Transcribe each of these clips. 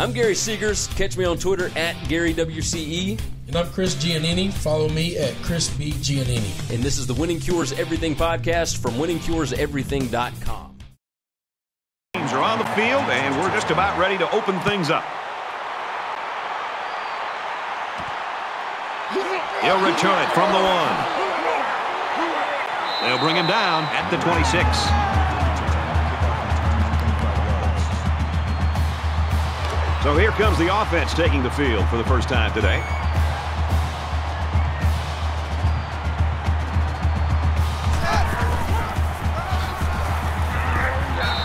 I'm Gary Segars. Catch me on Twitter at GaryWCE. And I'm Chris Giannini. Follow me at Chris B. Giannini. And this is the Winning Cures Everything podcast from winningcureseverything.com. Teams are on the field, and we're just about ready to open things up. He'll return it from the one. They'll bring him down at the 26. So here comes the offense taking the field for the first time today.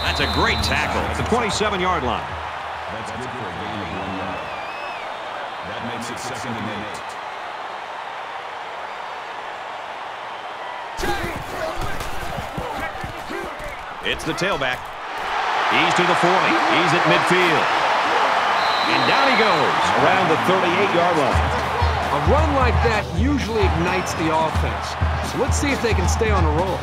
That's a great tackle at the 27-yard line. That's good for a gain of 1 yard. That makes it 2nd and 8. It's the tailback. He's to the 40. He's at midfield. And down he goes around the 38-yard line. A run like that usually ignites the offense. So let's see if they can stay on a roll.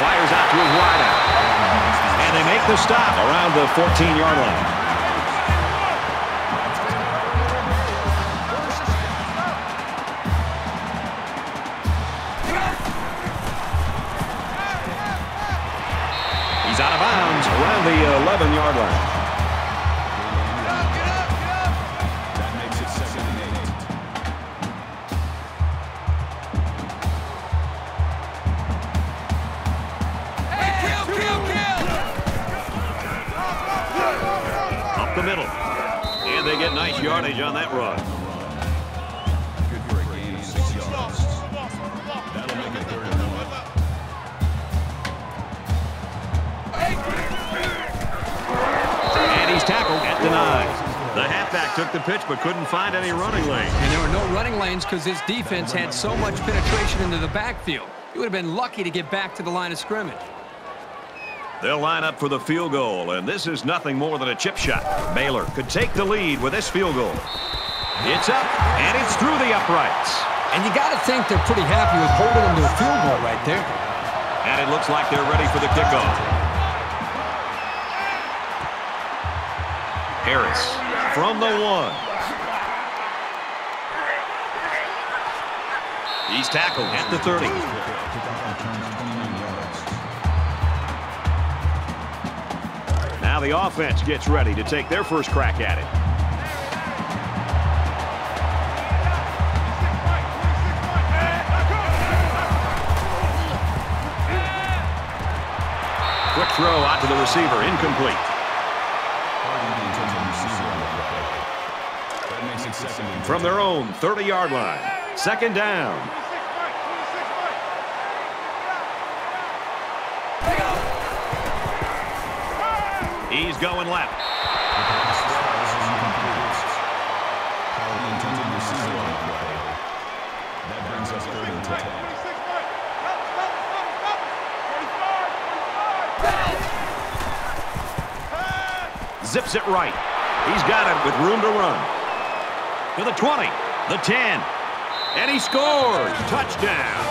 Fires out to his wideout. And they make the stop around the 14-yard line. The 11-yard line. Get up. That makes it 2nd and 8. Hey, kill. Up the middle. And they get nice yardage on that run. Good for a gain of 6 yards. That'll make it 3rd and 1. Tackled at the 9. The halfback took the pitch but couldn't find any running lane. And there were no running lanes because this defense had so much penetration into the backfield. He would have been lucky to get back to the line of scrimmage. They'll line up for the field goal, and this is nothing more than a chip shot. Baylor could take the lead with this field goal. It's up, and it's through the uprights. And you got to think they're pretty happy with holding them to a field goal right there. And it looks like they're ready for the kickoff. Harris from the 1. He's tackled at the 30. Now the offense gets ready to take their first crack at it. Quick throw out to the receiver, incomplete. From their own 30-yard line, 2nd down. He's going left. That brings us 3rd and 10. Zips it right. He's got it with room to run. To the 20, the 10, and he scores! Touchdown!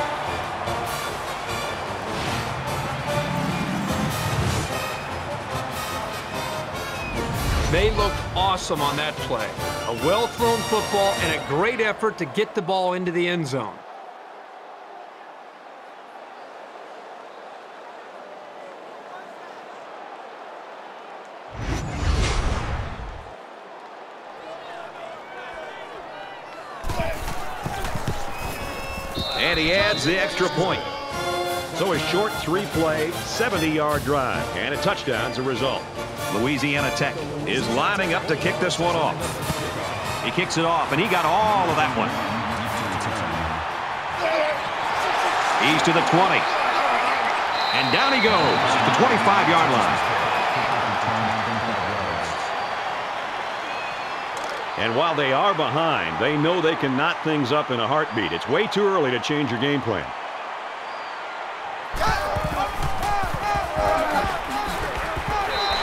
They looked awesome on that play. A well-thrown football and a great effort to get the ball into the end zone. And he adds the extra point. So a short 3-play, 70-yard drive, and a touchdown's the result. Louisiana Tech is lining up to kick this one off. He kicks it off, and he got all of that one. He's to the 20. And down he goes at the 25-yard line. And while they are behind, they know they can knot things up in a heartbeat. It's way too early to change your game plan.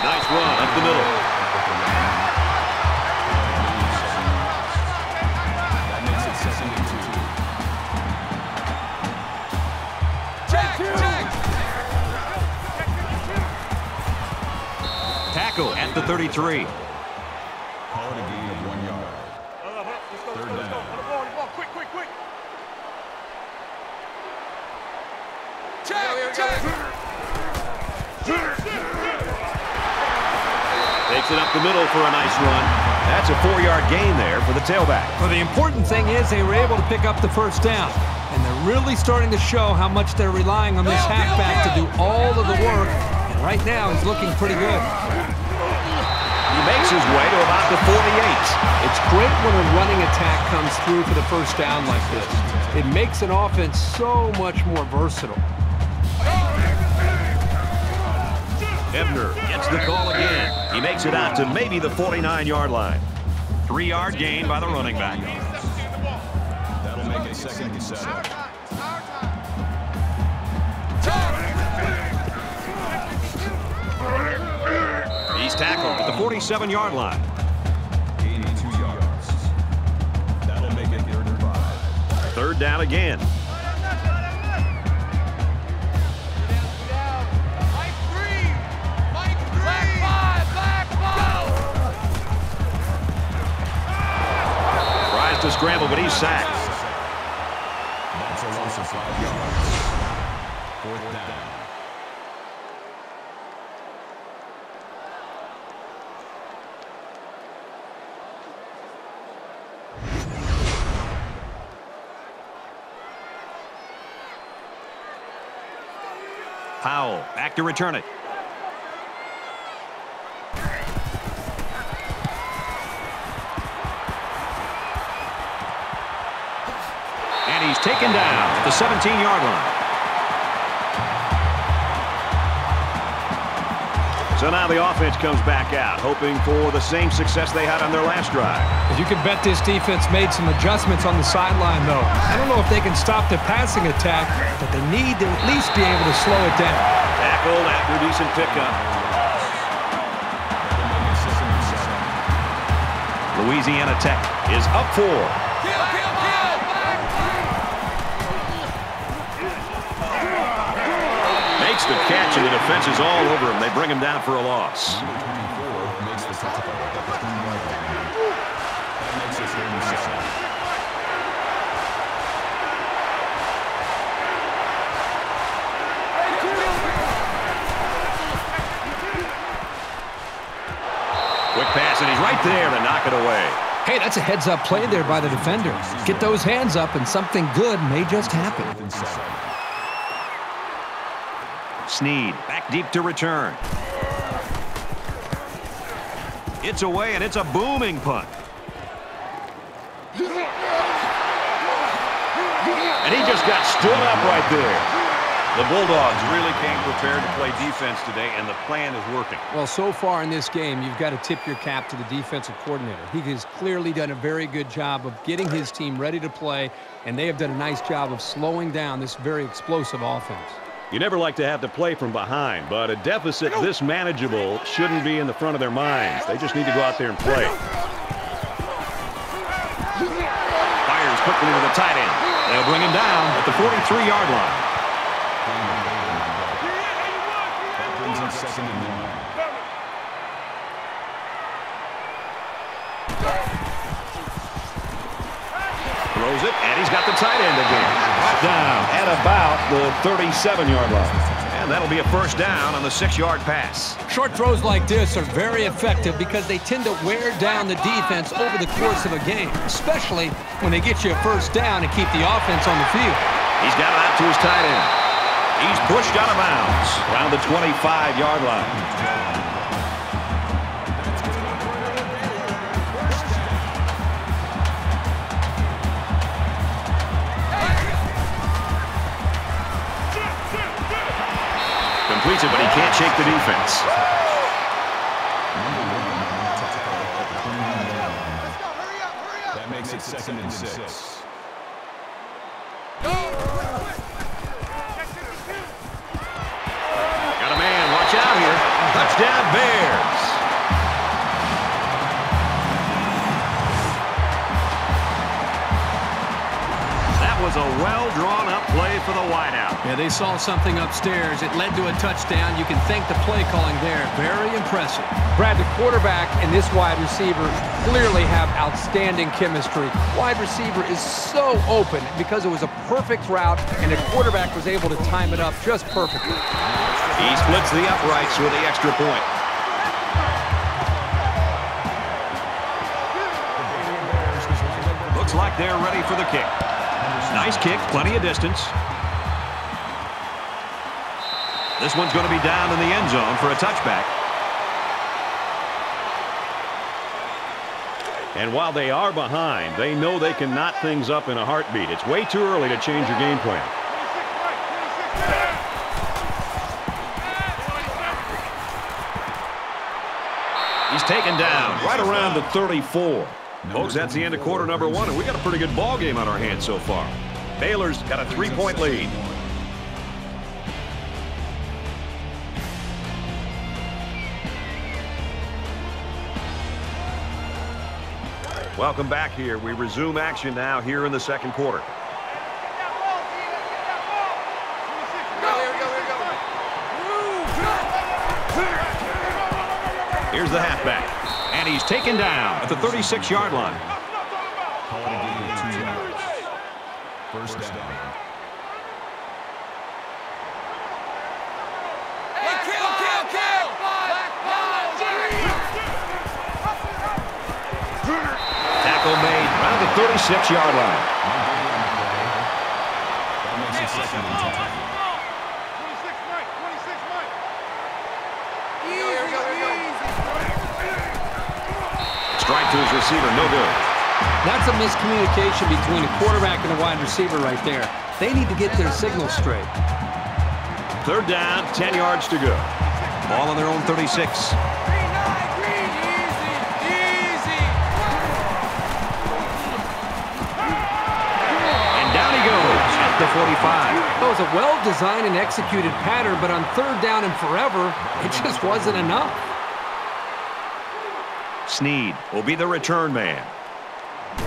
Nice run up the middle. That makes it 2nd and 2. tackle at the 33. Call it a gain of 1 yard. Third down. Quick. Check. Takes it up the middle for a nice run. That's a 4-yard gain there for the tailback. Well, the important thing is they were able to pick up the first down, and they're really starting to show how much they're relying on this halfback to do all of the work, and right now he's looking pretty good. He makes his way to about the 48. It's great when a running attack comes through for the first down like this. It makes an offense so much more versatile. Ebner gets the call again. He makes it out to maybe the 49-yard line. 3-yard gain by the running back. That'll make it second and 7. He's tackled at the 47-yard line. Gaining 2 yards. That'll make it 3rd and 5. Third down again. To scramble, but he's sacked. That's a loss of 5 yards. Fourth down. Powell back to return it. Taken down at the 17-yard line. So now the offense comes back out, hoping for the same success they had on their last drive. If you can bet this defense made some adjustments on the sideline, though. I don't know if they can stop the passing attack, but they need to at least be able to slow it down. Tackled after a decent pickup. Louisiana Tech is up 4. The catch, and the defense is all over him. They bring him down for a loss. Quick pass, and he's right there to knock it away. Hey, that's a heads-up play there by the defender. Get those hands up, and something good may just happen. Snead back deep to return. It's away, and it's a booming punt. And he just got stood up right there. The Bulldogs really came prepared to play defense today, and the plan is working. Well, so far in this game, you've got to tip your cap to the defensive coordinator. He has clearly done a very good job of getting his team ready to play, and they have done a nice job of slowing down this very explosive offense. You never like to have to play from behind, but a deficit this manageable shouldn't be in the front of their minds. They just need to go out there and play. Fires quickly to the tight end. They'll bring him down at the 43-yard line. That brings him second and 1. Throws it, and he's got the tight end again. Down at about the 37-yard line. And that'll be a first down on the 6-yard pass. Short throws like this are very effective because they tend to wear down the defense over the course of a game, especially when they get you a first down and keep the offense on the field. He's got it out to his tight end. He's pushed out of bounds around the 25-yard line. But he can't shake the defense. That makes it second and 6. Got a man. Watch out here. Touchdown Bears. That was a well-drawn-up play for the wideout. Yeah, they saw something upstairs. It led to a touchdown. You can thank the play calling there. Very impressive. Brad, the quarterback and this wide receiver clearly have outstanding chemistry. Wide receiver is so open because it was a perfect route, and the quarterback was able to time it up just perfectly. He splits the uprights with the extra point. Looks like they're ready for the kick. Nice kick, plenty of distance. This one's going to be down in the end zone for a touchback. And while they are behind, they know they can knot things up in a heartbeat. It's way too early to change your game plan. He's taken down right around the 34. Folks, that's the end of quarter number one, and we got a pretty good ball game on our hands so far. Baylor's got a three-point lead. Welcome back here. We resume action now here in the second quarter. Here's the halfback. And he's taken down at the 36-yard line. First down. Hey, kill, kill, kill! Tackle made around the 36-yard line. To his receiver, no good. That's a miscommunication between the quarterback and the wide receiver right there. They need to get their signal straight. Third down, 10 yards to go. Ball on their own 36. Green, easy. And down he goes at the 45. That was a well-designed and executed pattern, but on third down and forever, it just wasn't enough. Snead will be the return man. He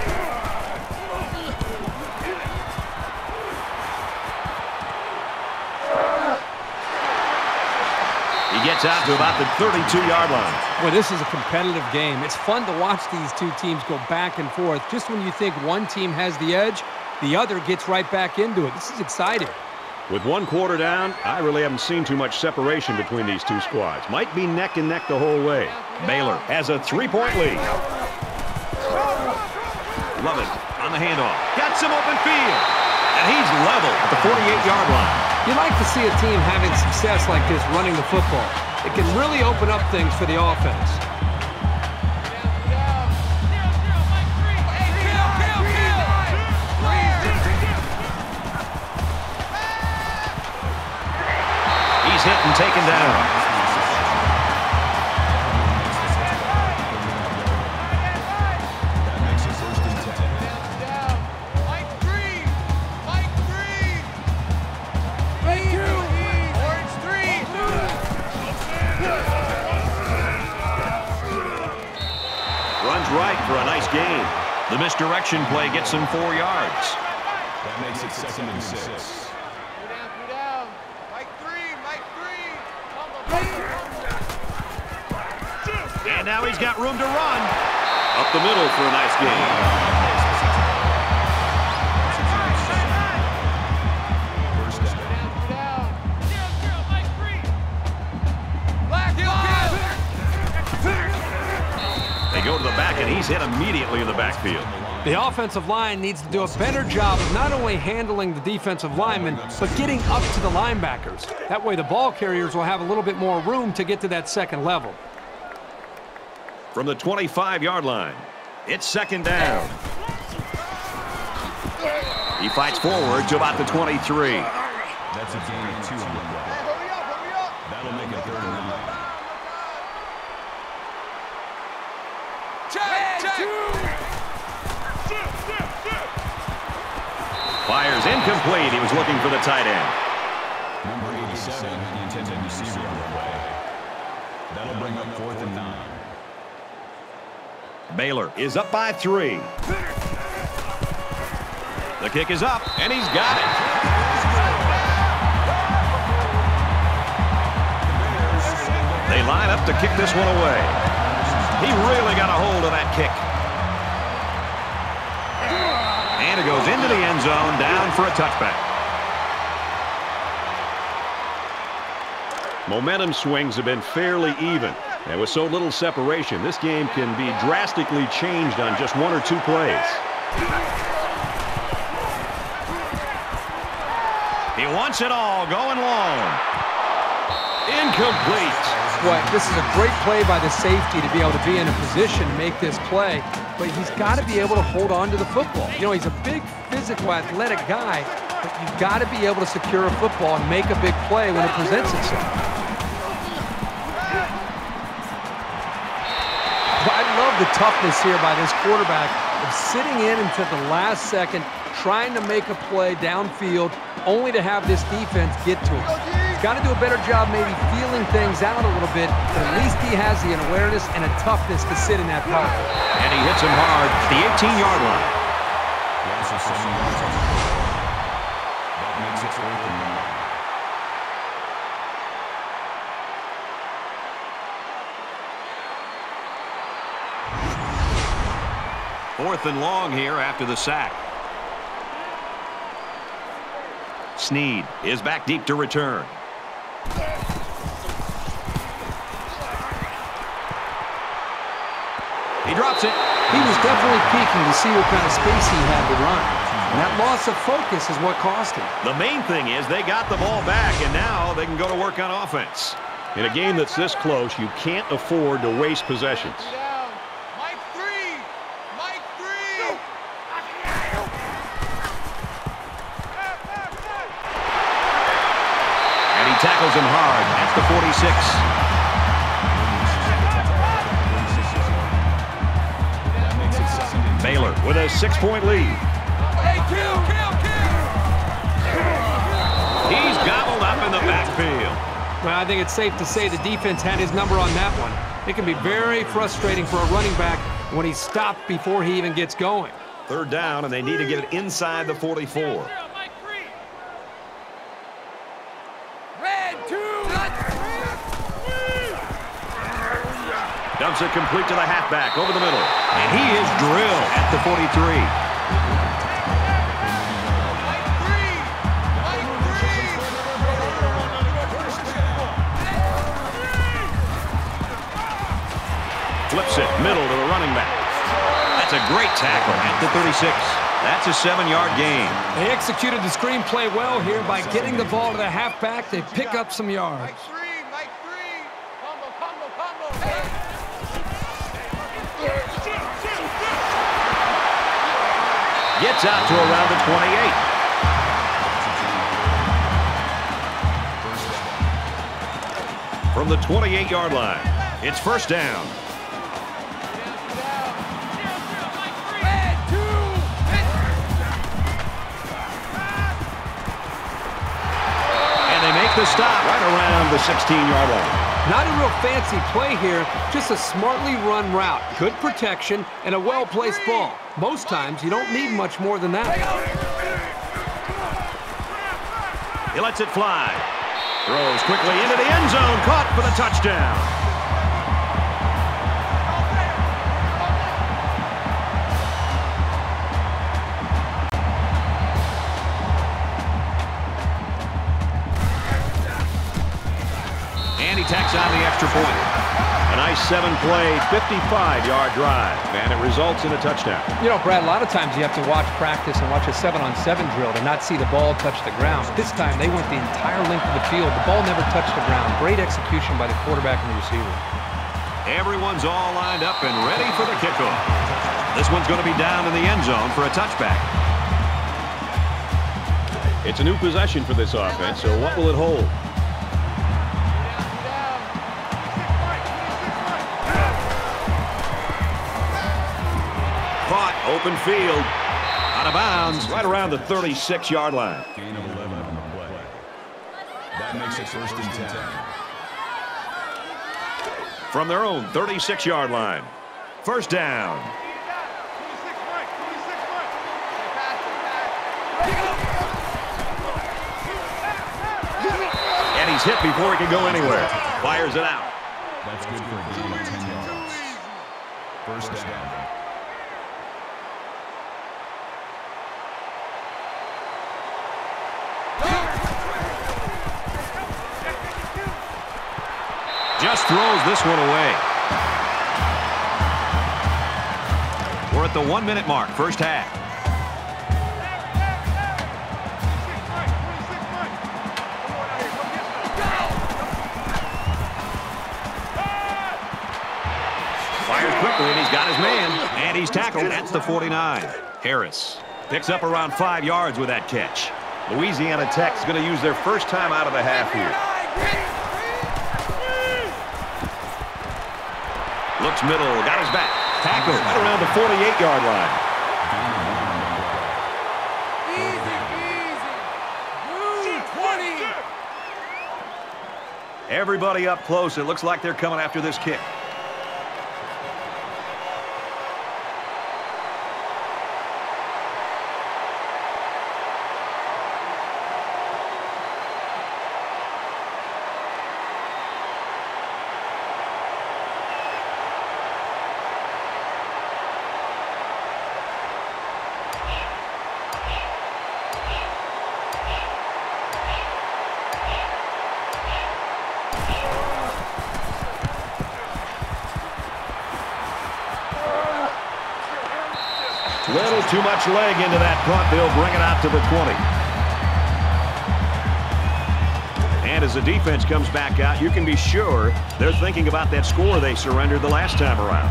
gets out to about the 32-yard line. Well, this is a competitive game. It's fun to watch these two teams go back and forth. Just when you think one team has the edge, the other gets right back into it. This is exciting. With one quarter down, I really haven't seen too much separation between these two squads. Might be neck and neck the whole way. Baylor has a three-point lead. Lovett on the handoff. Got some open field. And he's level at the 48-yard line. You like to see a team having success like this running the football. It can really open up things for the offense. Hit and taken down. Runs right for a nice gain. The misdirection play gets him 4 yards. That makes it second and six. And now he's got room to run. Up the middle for a nice game. First down. They go to the back, and he's hit immediately in the backfield. The offensive line needs to do a better job of not only handling the defensive linemen, but getting up to the linebackers. That way the ball carriers will have a little bit more room to get to that second level. From the 25-yard line, it's second down. He fights forward to about the 23. That's a gain of 2 on the play. That'll make it third and long. Fires incomplete. He was looking for the tight end. Number 87, the intended receiver on the play. That'll bring up fourth and 9. Baylor is up by 3. The kick is up, and he's got it. line up to kick this one away. He really got a hold of that kick. And it goes into the end zone, down for a touchback. Momentum swings have been fairly even, and with so little separation, this game can be drastically changed on just one or two plays. He wants it all, going long. Incomplete. Boy, this is a great play by the safety to be able to be in a position to make this play, but he's got to be able to hold on to the football. You know, he's a big, physical, athletic guy, but you've got to be able to secure a football and make a big play when it presents itself. The toughness here by this quarterback of sitting in until the last second, trying to make a play downfield, only to have this defense get to him. He's got to do a better job maybe feeling things out a little bit, but at least he has the awareness and a toughness to sit in that pocket. And he hits him hard at the 18-yard line. That makes it open now. Fourth and long here after the sack. Snead is back deep to return. He drops it. He was definitely peeking to see what kind of space he had to run. And that loss of focus is what cost him. The main thing is they got the ball back, and now they can go to work on offense. In a game that's this close, you can't afford to waste possessions. Tackles him hard at the 46. Baylor with a 6-point lead. Hey, kill. He's gobbled up in the backfield. Well, I think it's safe to say the defense had his number on that one. It can be very frustrating for a running back when he's stopped before he even gets going. Third down, and they need to get it inside the 44. Dumps it complete to the halfback over the middle. And he is drilled at the 43. Flips it middle to the running back. That's a great tackle at the 36. That's a 7-yard gain. They executed the screenplay well here by getting the ball to the halfback. They pick up some yards. Gets out to around the 28. From the 28-yard line, it's first down. And they make the stop right around the 16-yard line. Not a real fancy play here, just a smartly run route. Good protection and a well-placed ball. Most times, you don't need much more than that. He lets it fly. Throws quickly into the end zone. Caught for the touchdown. Tacks on the extra point. A nice 7-play, 55-yard drive, and it results in a touchdown. You know, Brad, a lot of times you have to watch practice and watch a 7-on-7 drill to not see the ball touch the ground. This time, they went the entire length of the field. The ball never touched the ground. Great execution by the quarterback and the receiver. Everyone's all lined up and ready for the kickoff. This one's going to be down in the end zone for a touchback. It's a new possession for this offense, so what will it hold? Open field, out of bounds, right around the 36-yard line. Gain of 11 on the play. That makes it first and 10. From their own 36-yard line, first down. And he's hit before he can go anywhere. Fires it out. That's good for a gain of 10 yards. First down. Just throws this one away. We're at the 1-minute mark, first half. And he's got his man, and he's tackled at the 49. Harris picks up around 5 yards with that catch. Louisiana Tech's going to use their first time out of the half here. Looks middle, got his back. Tackled right around the 48-yard line. Everybody up close. It looks like they're coming after this kick. Too much leg into that punt. They'll bring it out to the 20. And as the defense comes back out, you can be sure they're thinking about that score they surrendered the last time around.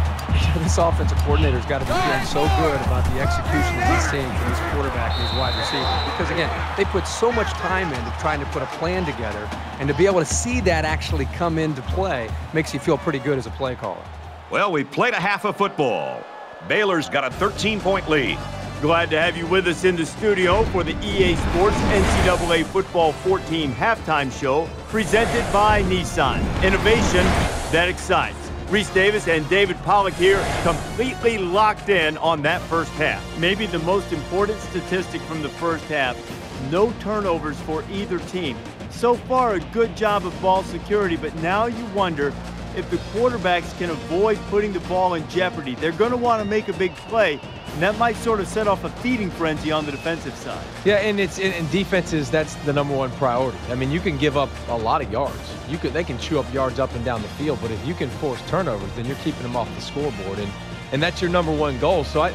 This offensive coordinator's got to be feeling so good about the execution that he's seeing from his quarterback and his wide receiver. Because, again, they put so much time into trying to put a plan together, and to be able to see that actually come into play makes you feel pretty good as a play caller. Well, we played a half of football. Baylor's got a 13-point lead. Glad to have you with us in the studio for the EA Sports NCAA Football 14 halftime show presented by Nissan. Innovation that excites. Reese Davis and David Pollock here, completely locked in on that first half. Maybe the most important statistic from the first half, no turnovers for either team. So far, a good job of ball security, but now you wonder if the quarterbacks can avoid putting the ball in jeopardy. They're going to want to make a big play, and that might sort of set off a feeding frenzy on the defensive side. Yeah, and it's in defenses, that's the number one priority. I mean, you can give up a lot of yards. They can chew up yards up and down the field, but if you can force turnovers, then you're keeping them off the scoreboard, and that's your number one goal. So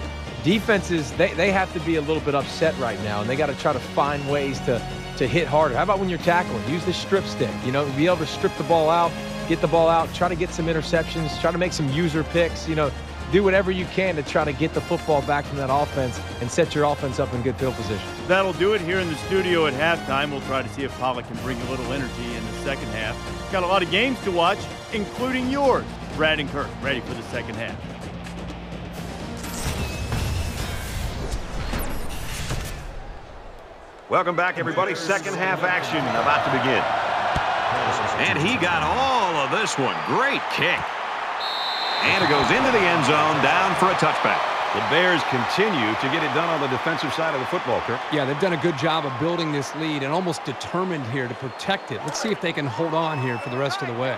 defenses, they have to be a little bit upset right now, and they got to try to find ways to hit harder. How about when you're tackling? Use the strip stick, you know, be able to strip the ball out, get the ball out, try to get some interceptions, try to make some user picks, you know, do whatever you can to try to get the football back from that offense and set your offense up in good field position. That'll do it here in the studio at halftime. We'll try to see if Pollock can bring a little energy in the second half. Got a lot of games to watch, including yours. Brad and Kirk ready for the second half. Welcome back, everybody. Second half action about to begin. And he got all of this one. Great kick. And it goes into the end zone, down for a touchback. The Bears continue to get it done on the defensive side of the football, Kirk. Yeah, they've done a good job of building this lead and almost determined here to protect it. Let's see if they can hold on here for the rest of the way.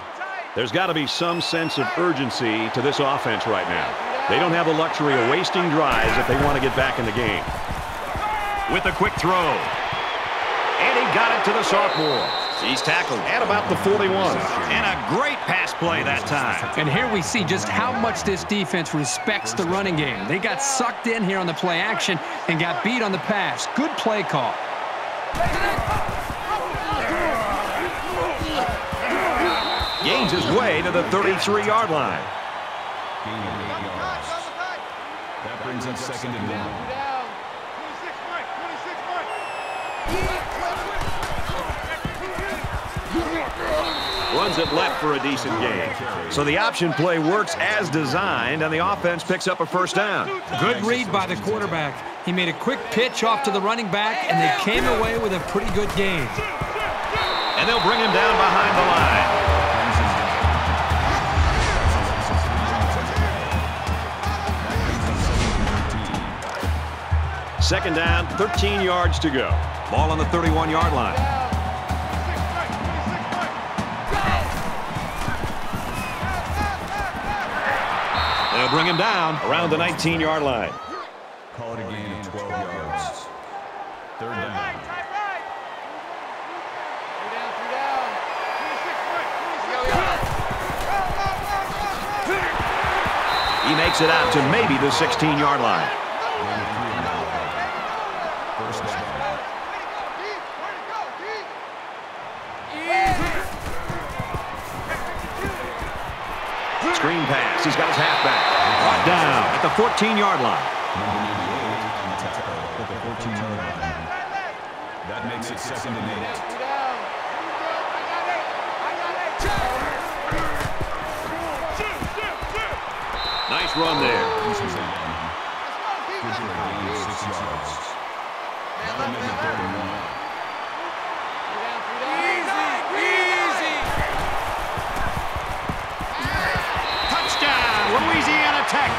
There's got to be some sense of urgency to this offense right now. They don't have the luxury of wasting drives if they want to get back in the game. With a quick throw. And he got it to the sophomore. He's tackled at about the 41. And a great pass play that time. And here we see just how much this defense respects the running game. They got sucked in here on the play action and got beat on the pass. Good play call. Gains his way to the 33-yard line. That brings up second and one. Runs it left for a decent gain. So the option play works as designed, and the offense picks up a first down. Good read by the quarterback. He made a quick pitch off to the running back, and they came away with a pretty good gain. And they'll bring him down behind the line. Second down, 13 yards to go. Ball on the 31-yard line. They'll bring him down around the 19-yard line. Call it a gain of 12 yards. Third down. He makes it out to maybe the 16-yard line. First down. Screen pass. He's got his halfback. Brought down at the 14-yard line. At the 14-yard line. That makes it 2nd and 8. Nice run there. Louisiana Tech.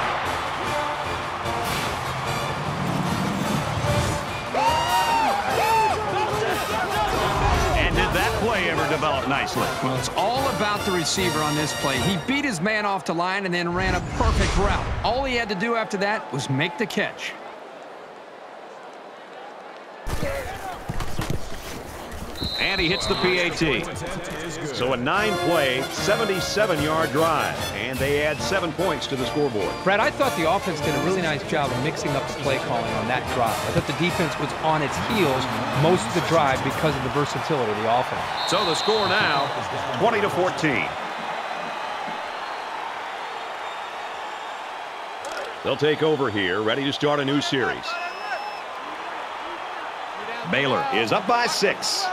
And did that play ever develop nicely? Well, it's all about the receiver on this play. He beat his man off the line and then ran a perfect route. All he had to do after that was make the catch. And he hits the PAT. So a 9-play, 77-yard drive. And they add 7 points to the scoreboard. Brad, I thought the offense did a really nice job of mixing up the play calling on that drive. I thought the defense was on its heels most of the drive because of the versatility of the offense. So the score now, 20-14. They'll take over here, ready to start a new series. Baylor is up by 6.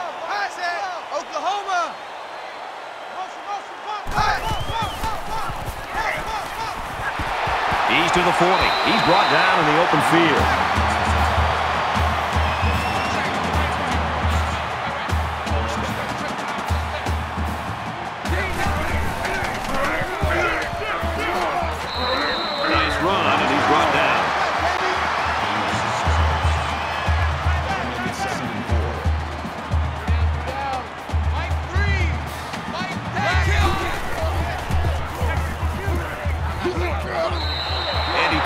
He's to the 40. He's brought down in the open field. Nice run, and he's brought down.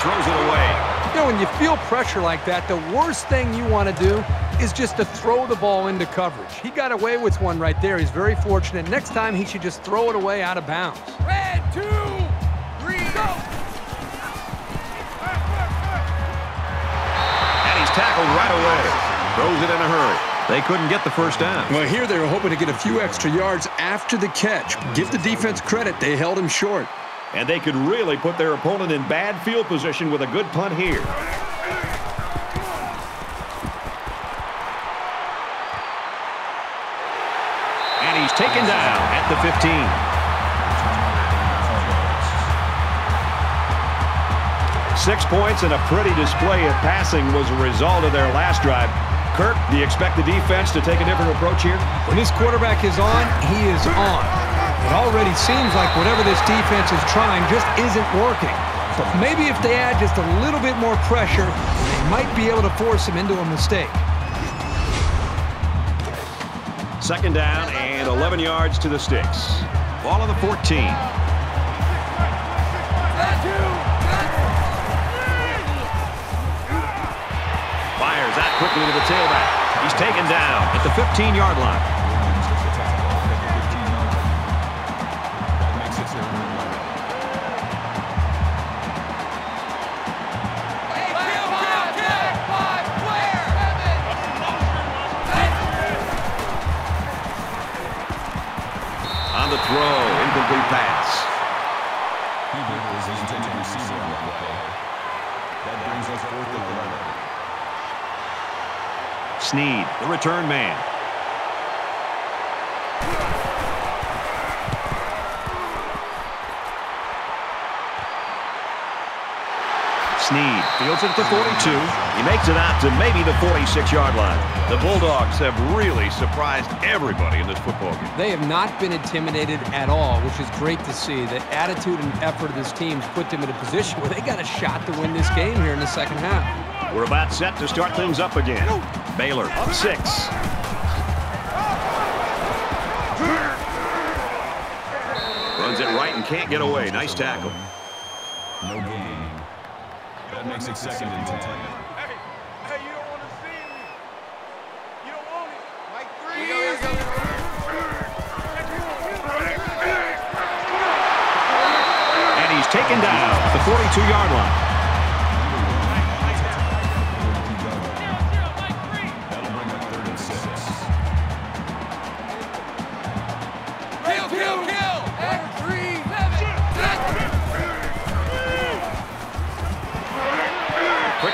Throws it away. You know, when you feel pressure like that, the worst thing you want to do is just to throw the ball into coverage. He got away with one right there. He's very fortunate. Next time, he should just throw it away out of bounds. Red, 2, 3, go! And he's tackled right away. Throws it in a hurry. They couldn't get the first down. Well, here they were hoping to get a few extra yards after the catch. Give the defense credit. They held him short. And they could really put their opponent in bad field position with a good punt here. And he's taken down at the 15. 6 points and a pretty display of passing was a result of their last drive. Kirk, do you expect the defense to take a different approach here? When this quarterback is on, he is on. It already seems like whatever this defense is trying just isn't working. But maybe if they add just a little bit more pressure, they might be able to force him into a mistake. 2nd down and 11 yards to the sticks. Ball on the 14. Fires out quickly to the tailback. He's taken down at the 15-yard line. Throw, incomplete pass. That brings us 4th and 11. Snead, the return man. Snead fields it at the 42. He makes it out to maybe the 46-yard line. The Bulldogs have really surprised everybody in this football game. They have not been intimidated at all, which is great to see. The attitude and effort of this team has put them in a position where they got a shot to win this game here in the 2nd half. We're about set to start things up again. Baylor up 6. Runs it right and can't get away. Nice tackle. No gain. makes it second and 10. Hey, you don't want to see me. You don't want it. Like three. And he's taken down at the 42-yard line.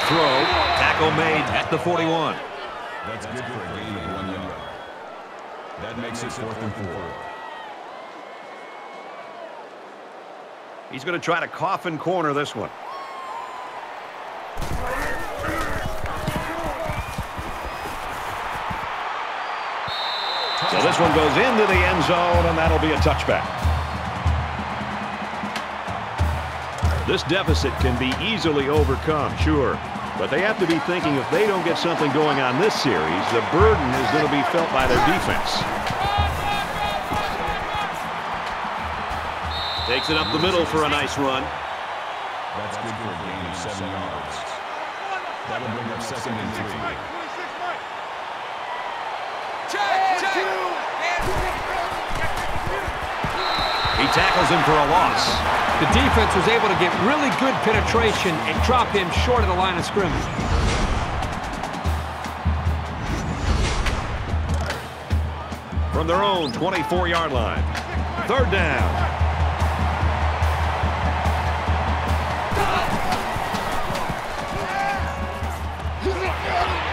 Throw, tackle made at the 41. That's good for a gain of 1 yard. That makes it 4th and 4. He's going to try to coffin corner this one. So this one goes into the end zone, and that'll be a touchback. This deficit can be easily overcome, sure. But they have to be thinking if they don't get something going on this series, the burden is going to be felt by their defense. Takes it up the middle for a nice run. That's good for a gain of 7 yards. That'll bring up 2nd and 3. He tackles him for a loss. The defense was able to get really good penetration and drop him short of the line of scrimmage. From their own 24-yard line, 3rd down.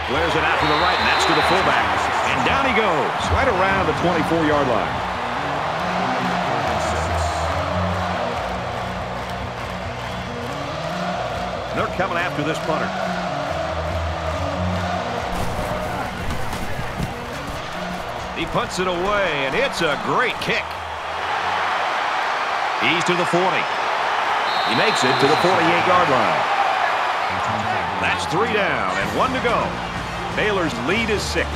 Flares it out to the right, and that's to the fullback. And down he goes, right around the 24-yard line. They're coming after this punter. He punts it away, and it's a great kick. He's to the 40. He makes it to the 48-yard line. That's 3 down and 1 to go. Baylor's lead is 6.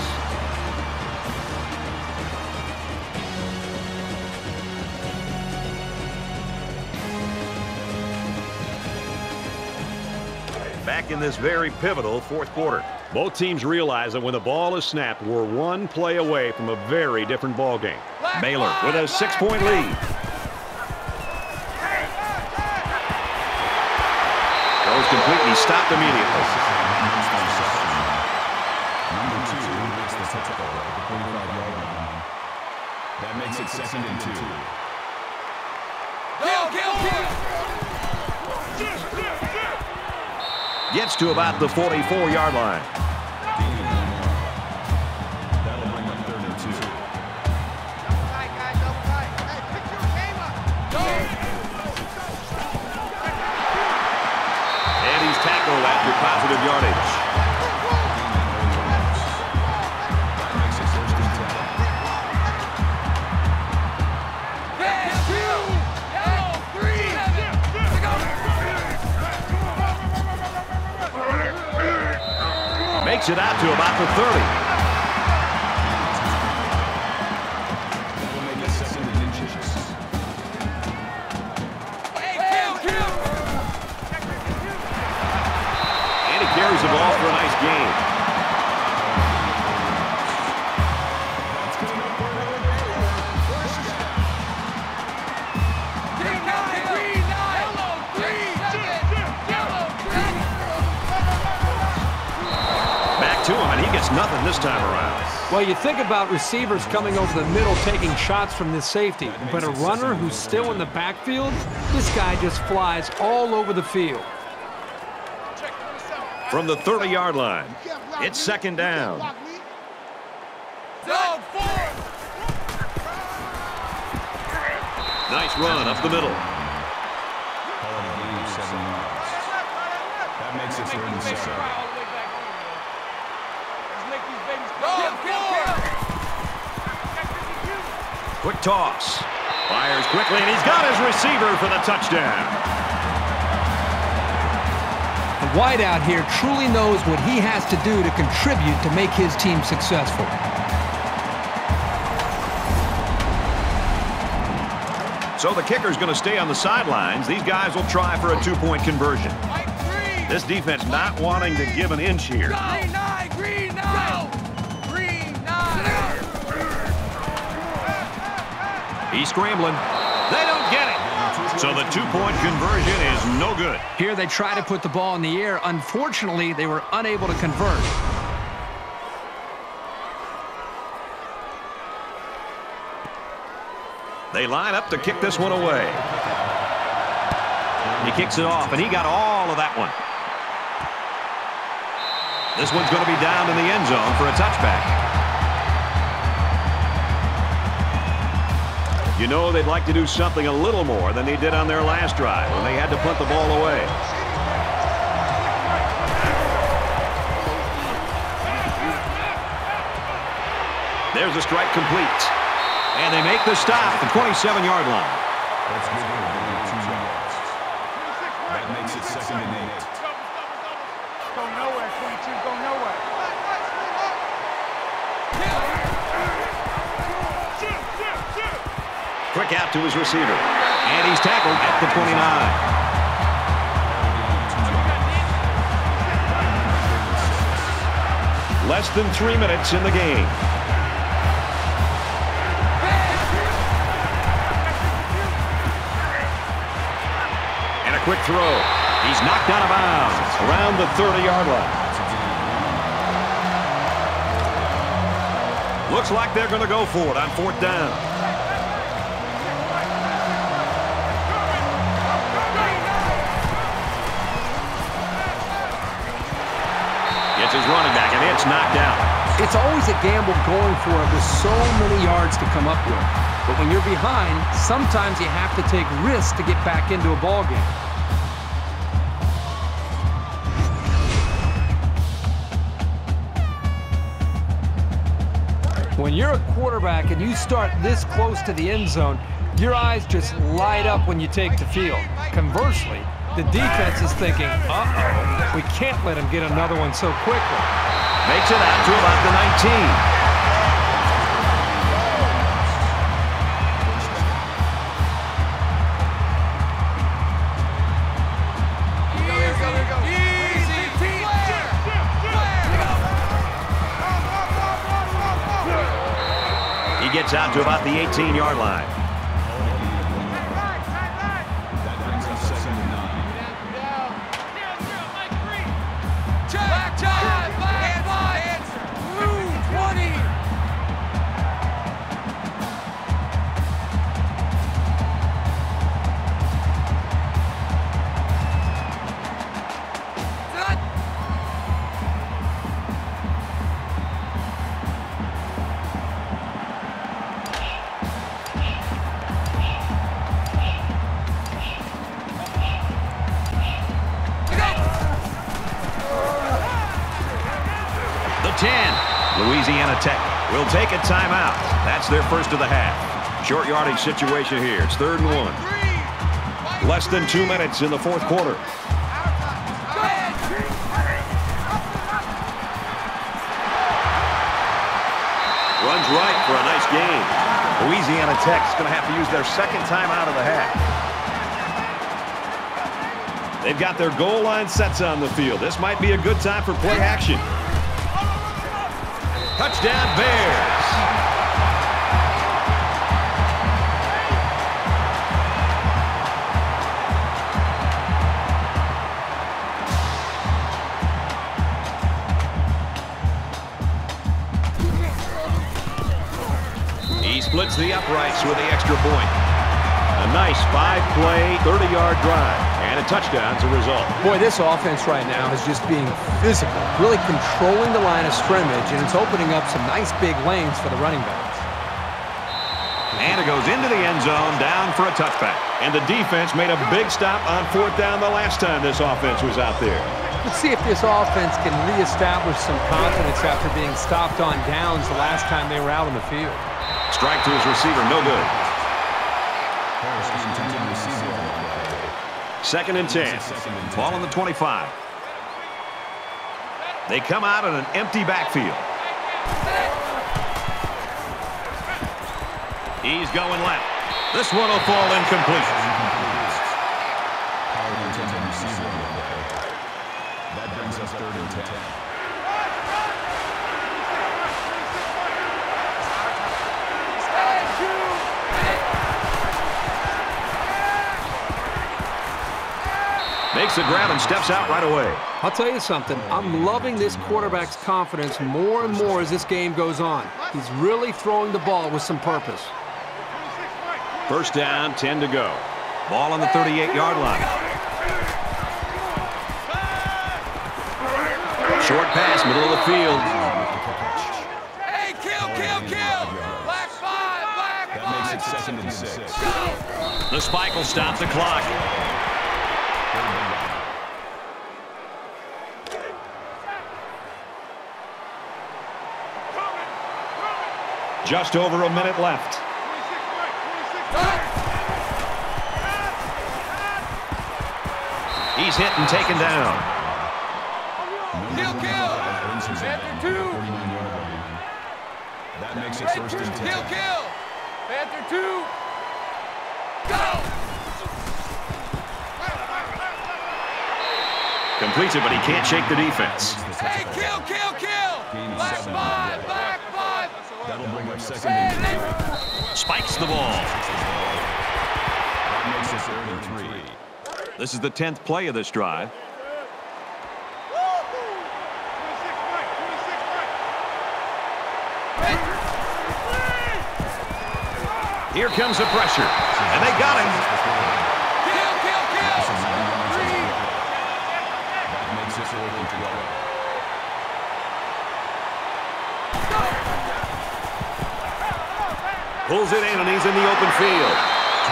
In this very pivotal 4th quarter. Both teams realize that when the ball is snapped, we're 1 play away from a very different ball game. Baylor with a 6-point lead. Goes completely stopped immediately. That makes it 2nd and 2. Gets to about the 44-yard line. That'll bring up 3rd and 2. And he's tackled after positive yardage. That makes it 1st and 10. Takes it out to about the 30. And he carries the ball for a nice gain. Nothing this time around. Well, you think about receivers coming over the middle taking shots from the safety, but a runner who's still in the backfield, this guy just flies all over the field. From the 30-yard line, it's 2nd down. Nice run up the middle. That makes it 3rd and 7. Quick toss. Fires quickly, and he's got his receiver for the touchdown. The wideout here truly knows what he has to do to contribute to make his team successful. So the kicker's going to stay on the sidelines. These guys will try for a 2-point conversion. This defense not wanting to give an inch here. Green nine. He's scrambling. They don't get it. So the two-point conversion is no good. Here they try to put the ball in the air. Unfortunately, they were unable to convert. They line up to kick this one away. He kicks it off, and he got all of that one. This one's going to be down in the end zone for a touchback. You know they'd like to do something a little more than they did on their last drive when they had to punt the ball away. There's the strike complete. And they make the stop at the 27-yard line. That makes it 2nd and 8. Go nowhere, 22, go nowhere. Quick out to his receiver. And he's tackled at the 29. Less than 3 minutes in the game. And a quick throw. He's knocked out of bounds around the 30-yard line. Looks like they're going to go for it on 4th down. His running back, and it's knocked out. It's always a gamble going for it with so many yards to come up with. But when you're behind, sometimes you have to take risks to get back into a ball game. When you're a quarterback and you start this close to the end zone, your eyes just light up when you take the field. Conversely, the defense is thinking, uh-oh, we can't let him get another one so quickly. Makes it out to about the 19. He gets out to about the 18-yard line. Louisiana Tech will take a timeout. That's their first of the half. Short yardage situation here. It's 3rd and 1. Less than 2 minutes in the 4th quarter. Runs right for a nice gain. Louisiana Tech's going to have to use their 2nd timeout of the half. They've got their goal line sets on the field. This might be a good time for play action. Touchdown Bears. He splits the uprights with the extra point. A nice 5-play, 30-yard drive. And a touchdown's a result. Boy, this offense right now is just being physical, really controlling the line of scrimmage, and it's opening up some nice big lanes for the running backs. And it goes into the end zone, down for a touchback. And the defense made a big stop on 4th down the last time this offense was out there. Let's see if this offense can reestablish some confidence after being stopped on downs the last time they were out on the field. Strike to his receiver, no good. 2nd and 10. Ball on the 25. They come out in an empty backfield. He's going left. This one will fall incomplete. Makes the grab and steps out right away. I'll tell you something. I'm loving this quarterback's confidence more and more as this game goes on. He's really throwing the ball with some purpose. First down, 10 to go. Ball on the 38-yard line. Short pass, middle of the field. Hey, kill. Black five, That makes it 7-6. The spike will stop the clock. Just over a minute left. He's hit and taken down. Kill. Panther two. That makes it first and 10. Kill. Panther two. Go. Completes it, but he can't shake the defense. Hey, kill. Black five. That'll bring up second and 3. Spikes the ball. That makes it 33. This is the 10th play of this drive. Here comes the pressure, and they got him. Kill. That makes it 12. Pulls it in, and he's in the open field.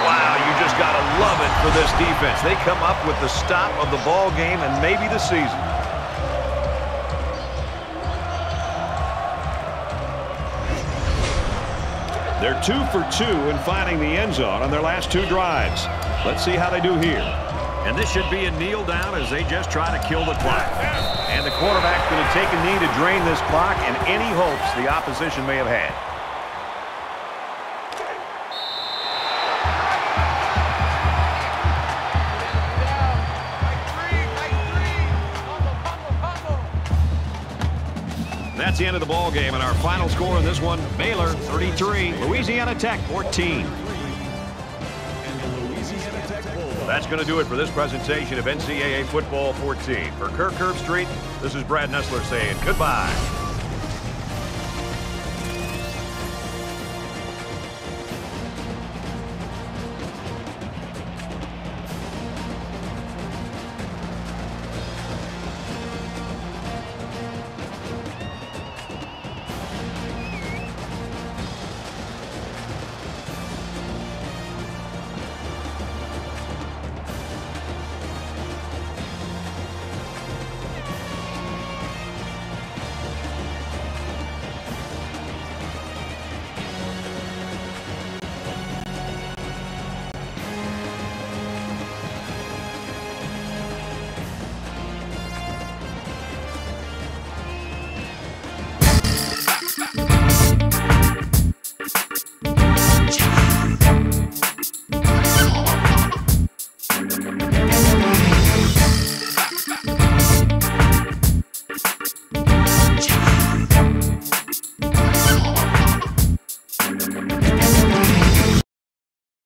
Wow, you just got to love it for this defense. They come up with the stop of the ball game and maybe the season. They're 2 for 2 in finding the end zone on their last two drives. Let's see how they do here. And this should be a kneel down as they just try to kill the clock. And the quarterback's going to take a knee to drain this clock and any hopes the opposition may have had. That's the end of the ball game, and our final score in this one: Baylor 33, Louisiana Tech 14. That's going to do it for this presentation of NCAA Football 14. For Kirk Herbstreet, this is Brad Nessler saying goodbye.